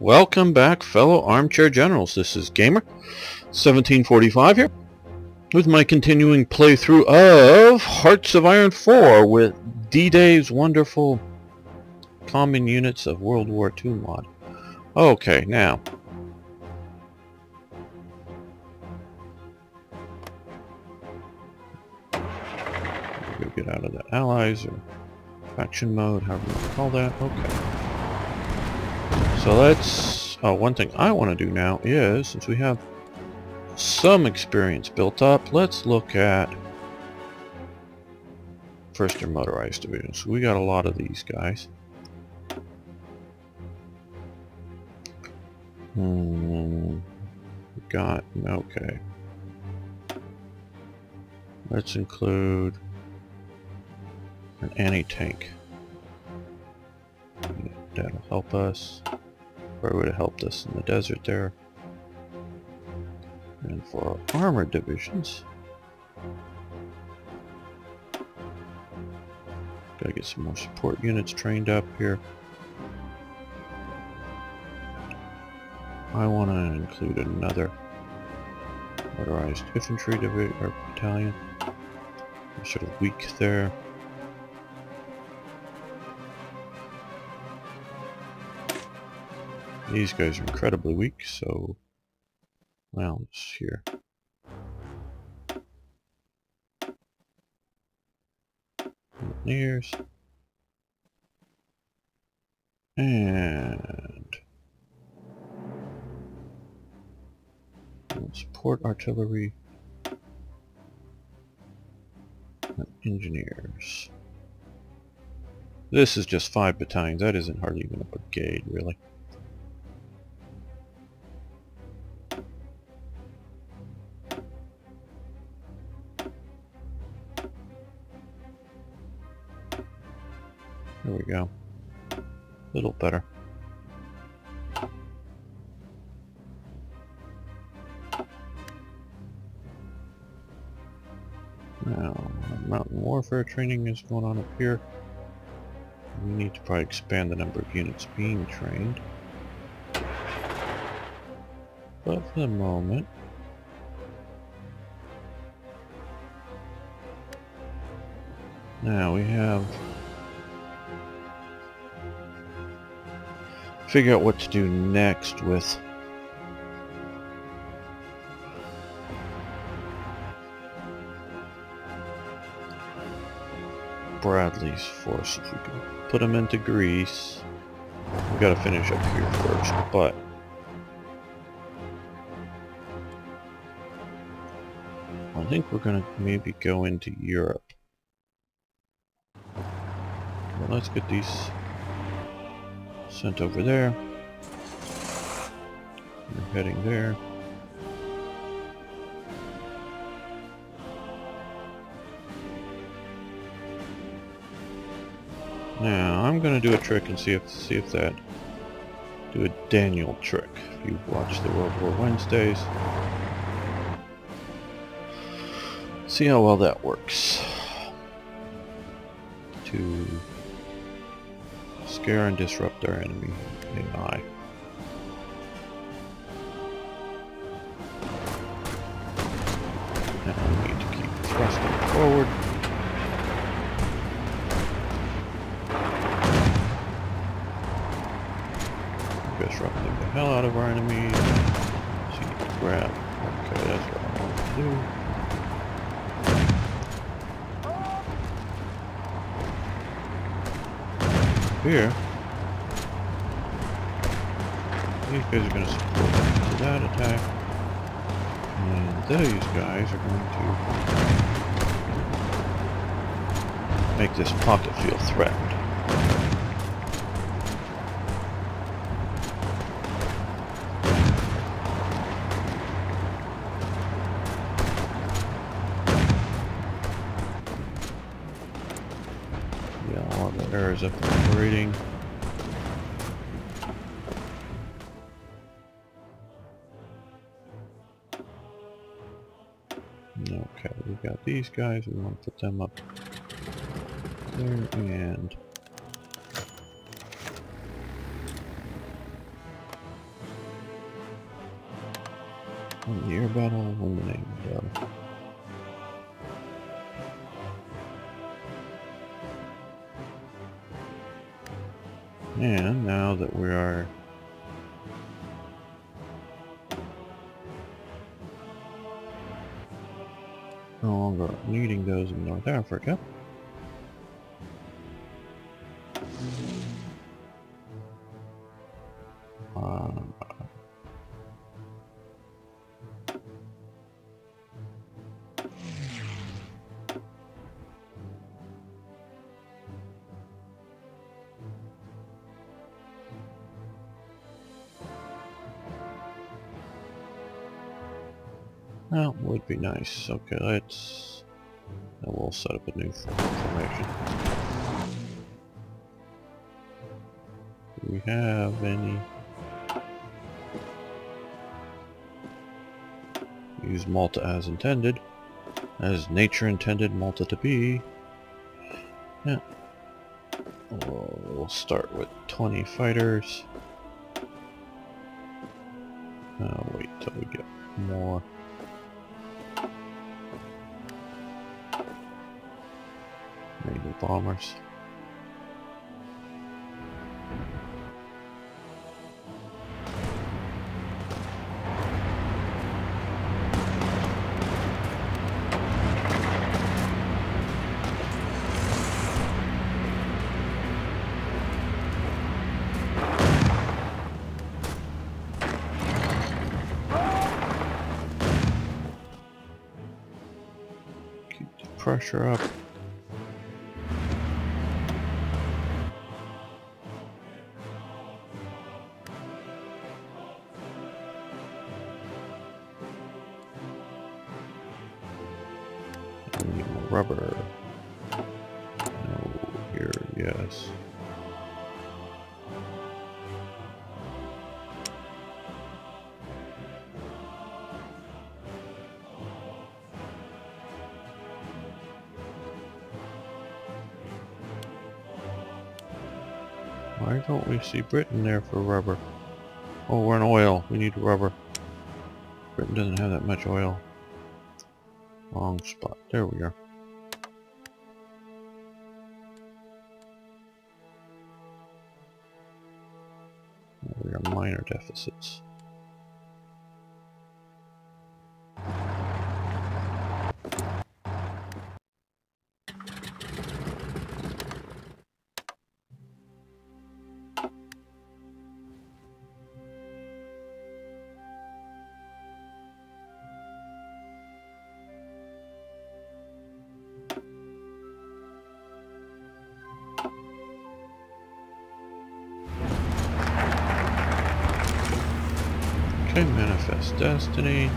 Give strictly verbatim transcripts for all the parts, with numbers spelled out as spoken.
Welcome back, fellow armchair generals. This is Gamer seventeen forty-five here with my continuing playthrough of Hearts of Iron four with D-Day's wonderful common units of World War Two mod. Okay, now we'll get out of that allies or faction mode, however you want to call that. Okay. So let's, oh, one thing I want to do now is, since we have some experience built up, let's look at first and motorized divisions. So we got a lot of these guys. Hmm, we got, okay. Let's include an anti-tank. That'll help us. Or would have helped us in the desert there. And for our armored divisions, gotta get some more support units trained up here. I want to include another motorized infantry division or battalion. They're sort of weak there. These guys are incredibly weak, so well, let's here. Mountaineers. And support artillery and engineers. This is just five battalions, that isn't hardly even a brigade really. There we go. A little better. Now, mountain warfare training is going on up here. We need to probably expand the number of units being trained. But for the moment, now we have figure out what to do next with Bradley's forces. We can put them into Greece. We gotta finish up here first, but I think we're gonna maybe go into Europe. Well, let's get these sent over there. We're heading there. Now I'm gonna do a trick and see if see if that do a Daniel trick. If you've watched the World War Wednesdays, see how well that works. To scare and disrupt our enemy in eye. Now we need to keep thrusting forward. Disrupting the hell out of our enemy. So you need to grab. Okay, that's what I want to do. Here, these guys are going to support to that attack, and those guys are going to make this pocket feel threatened. Errors up operating. Okay, we got these guys. We want to put them up there and You're about all illuminated, though. And now that we are no longer needing those in North Africa, um, that would be nice. Okay, let's... and we'll set up a new formation. Do we have any... Use Malta as intended. As nature intended Malta to be. Yeah. We'll, we'll start with twenty fighters. I'll wait till we get more. Naval bombers. Keep the pressure up. Rubber. No, here, yes. Why don't we see Britain there for rubber? Oh, we're in oil. We need rubber. Britain doesn't have that much oil. Wrong spot. There we are. We are minor deficits. Okay, manifest destiny.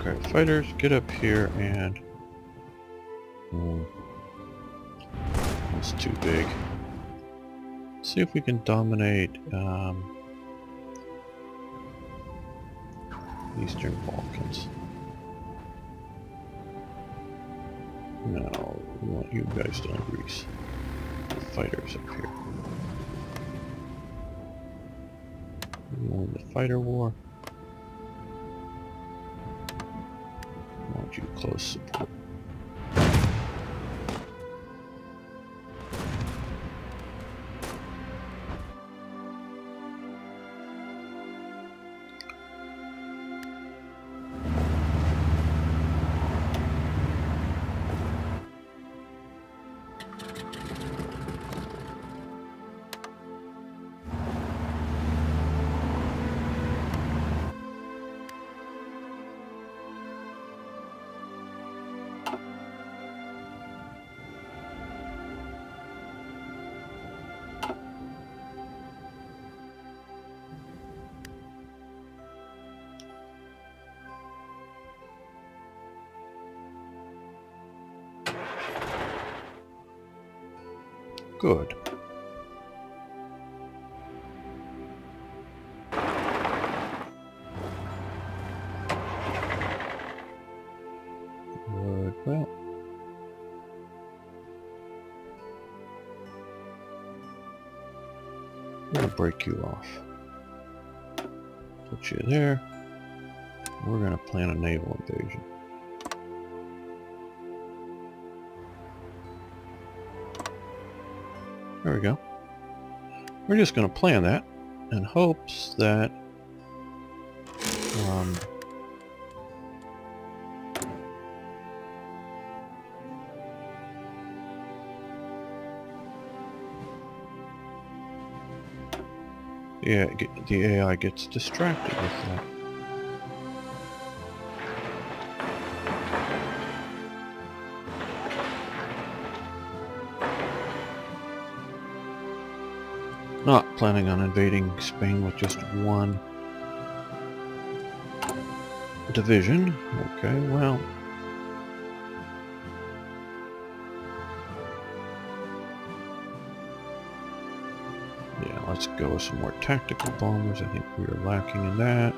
Okay, fighters, get up here and... That's too big. Let's see if we can dominate um, Eastern Balkans. No, we want you guys to increase the fighters up here. We won the fighter war. I want you close support. Good. Good, well. I'm gonna break you off. Put you there. We're gonna plan a naval invasion. There we go. We're just going to plan that in hopes that um, yeah, the A I gets distracted with that. Not planning on invading Spain with just one division. Okay, well. Yeah, let's go with some more tactical bombers. I think we are lacking in that.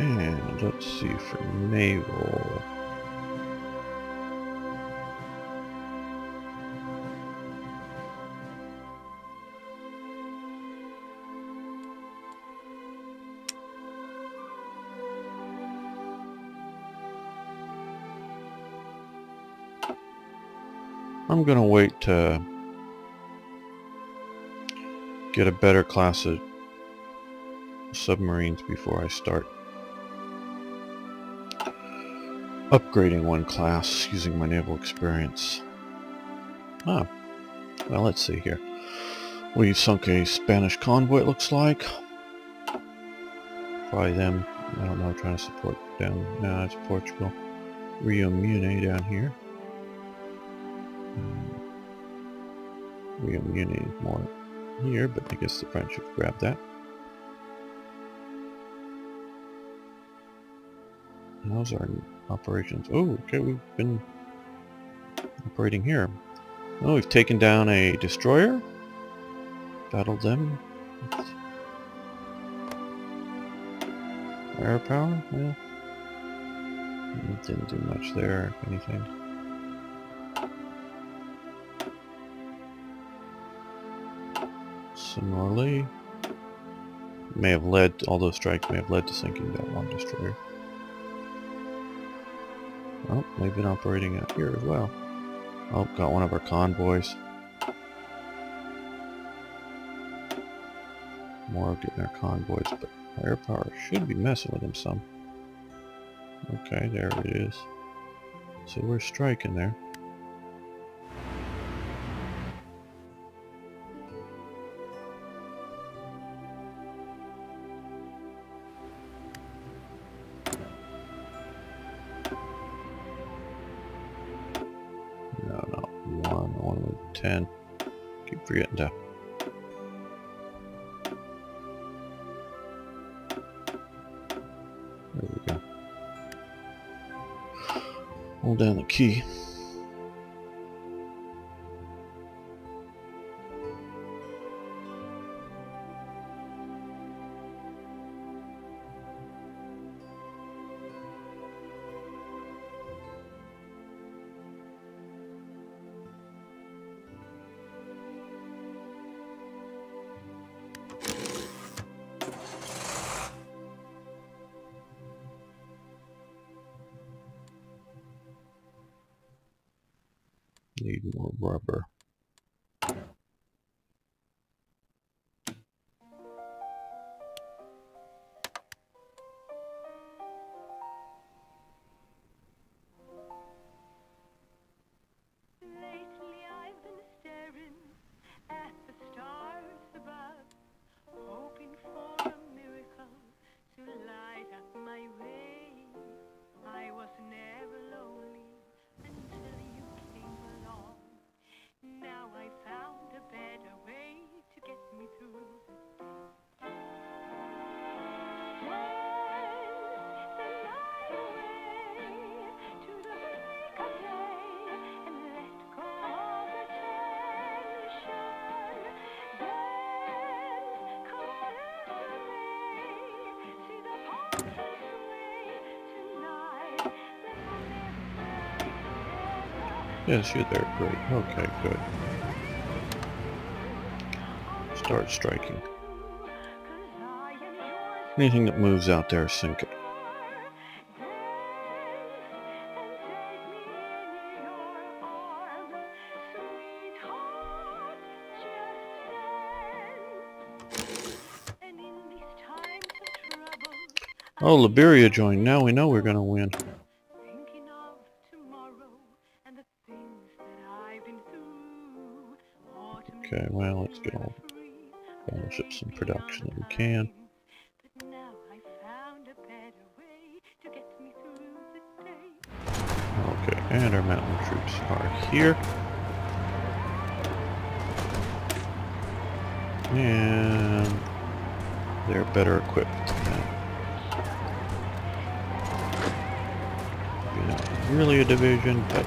And let's see for naval. I'm going to wait to get a better class of submarines before I start upgrading one class using my naval experience. Ah, well, let's see here. We've sunk a Spanish convoy, it looks like. Probably them, I don't know, trying to support down. No, it's Portugal. Rio Muni down here. Um, Rio Muni is more here, but I guess the French should grab that. And those are operations. Oh, okay, we've been operating here. Oh, we've taken down a destroyer. Battled them. Air power? Yeah. Didn't do much there, if anything. Similarly, may have led, all those strikes may have led to sinking that one destroyer. Oh, they've been operating out here as well. Oh, got one of our convoys. More of getting our convoys, but our air power should be messing with them some. Okay, there it is. So we're striking there. ten. Keep forgetting to there we go. Hold down the key. Need more rubber. Lately I've been staring at the stars above, hoping for a miracle to light up my way. I was Yes, you're there. Great. Okay, good. Start striking. Anything that moves out there, sink it. Oh, Liberia joined. Now we know we're going to win. Okay, well, let's get all the battleships in production that we can. Okay, and our mountain troops are here. And they're better equipped. Really a division, but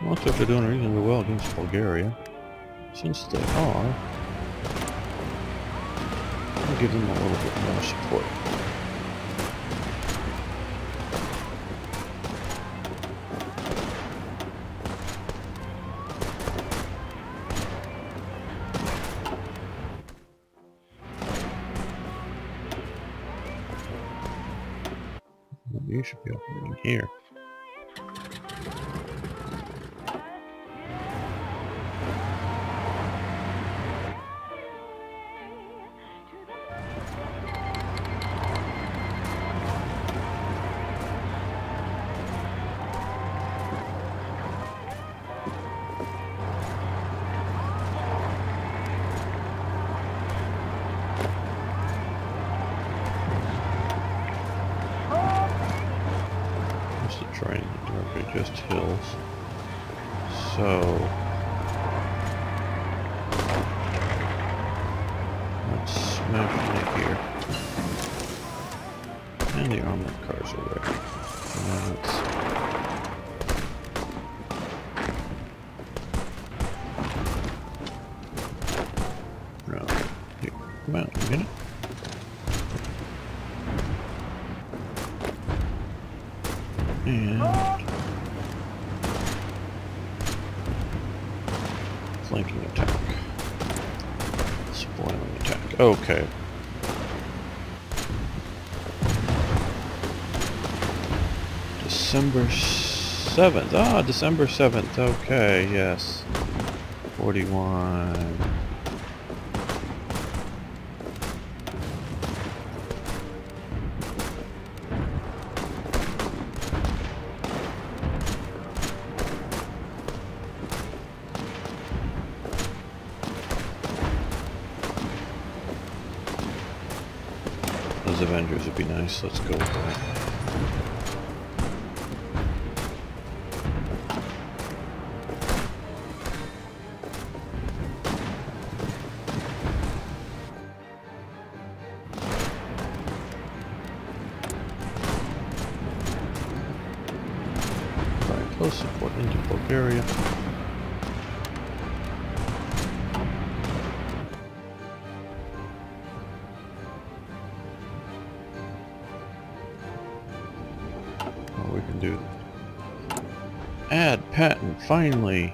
most of them are doing reasonably well against Bulgaria, since they are. I'll give them a little bit more support. You should be operating here. Just hills. So let's smash it here. And the armored cars are there. Now let's round here. Come out, you get it? And flanking attack. Spoiling attack. Okay. December seventh. Ah, December seventh. Okay, yes. forty-one. Avengers would be nice. Let's go with that. Alright, close support into Bulgaria. Do add patent finally.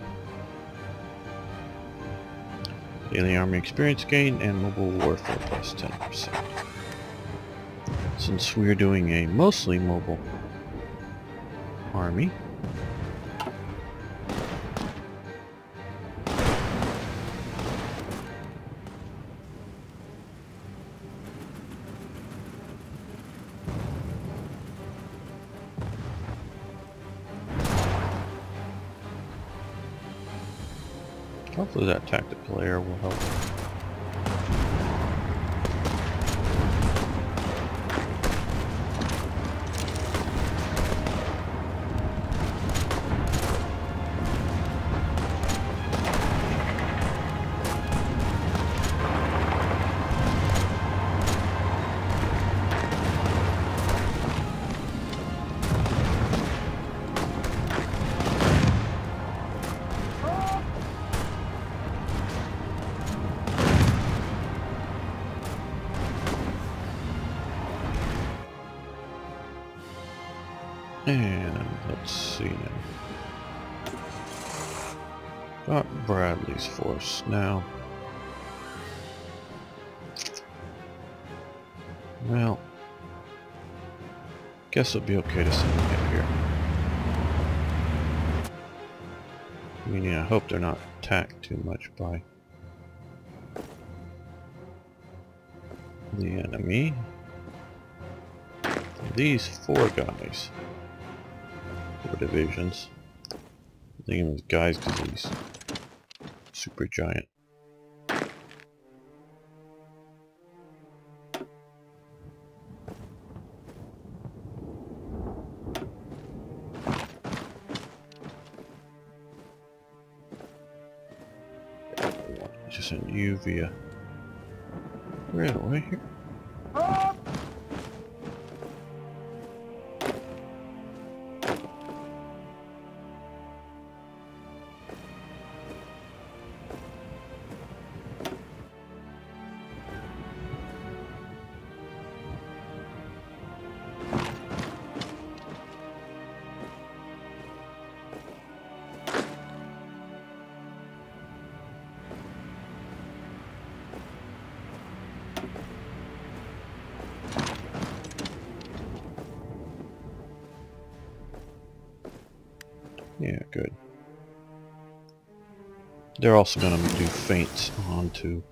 Daily army experience gain and mobile warfare plus ten percent. Since we're doing a mostly mobile army, hopefully that tactical air will help. And let's see now. Got Bradley's force now. Well, guess it'll be okay to send them up here. I mean, I hope they're not attacked too much by the enemy. These four guys, four divisions. I'm thinking of guys because he's super giant. Just sent you via. Where is it? Right here. Ah! Yeah, good. They're also going to do feints onto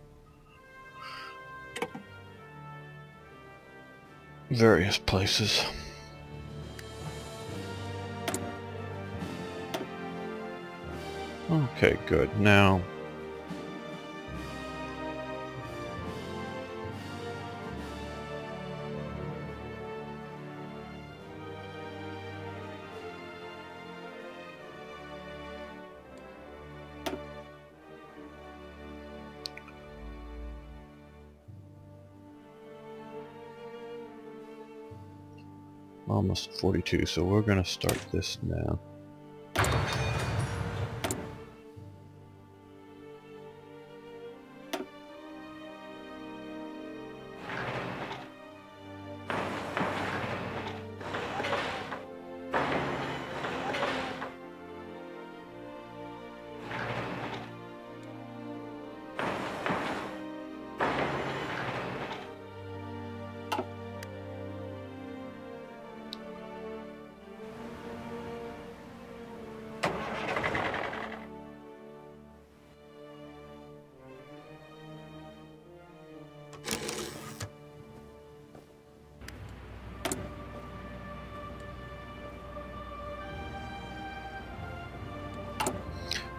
various places. Okay, good. Now, almost forty-two, so we're gonna start this now.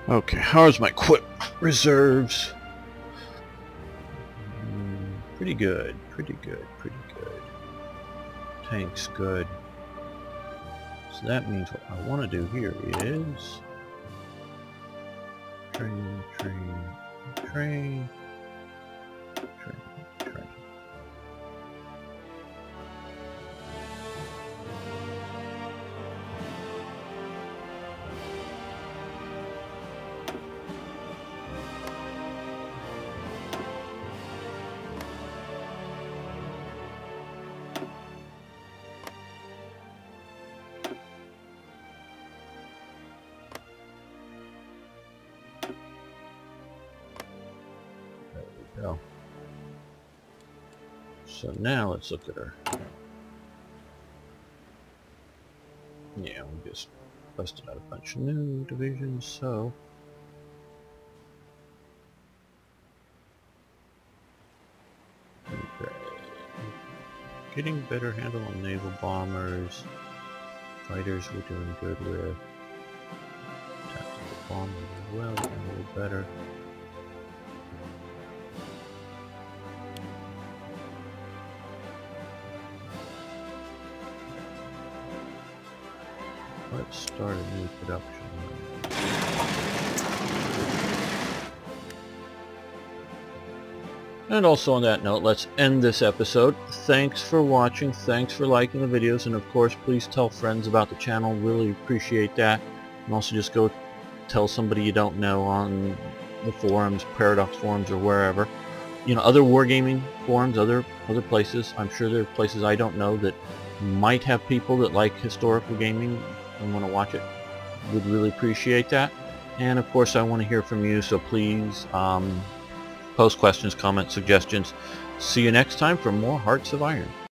Okay, how's my equip reserves? Mm, pretty good, pretty good, pretty good. Tank's good. So that means what I want to do here is train, train, train, train, train. Go. So now let's look at her. Yeah, we just busted out a bunch of new divisions, so okay. Getting better handle on naval bombers. Fighters we're doing good with. Tactical bombers as well, getting a little better. Let's start a new production. And also on that note, let's end this episode. Thanks for watching, thanks for liking the videos, and of course please tell friends about the channel, really appreciate that. And also just go tell somebody you don't know on the forums, Paradox forums or wherever. You know, other wargaming forums, other, other places. I'm sure there are places I don't know that might have people that like historical gaming and want to watch it would really appreciate that. And of course I want to hear from you, so please um, post questions, comments, suggestions. See you next time for more Hearts of Iron.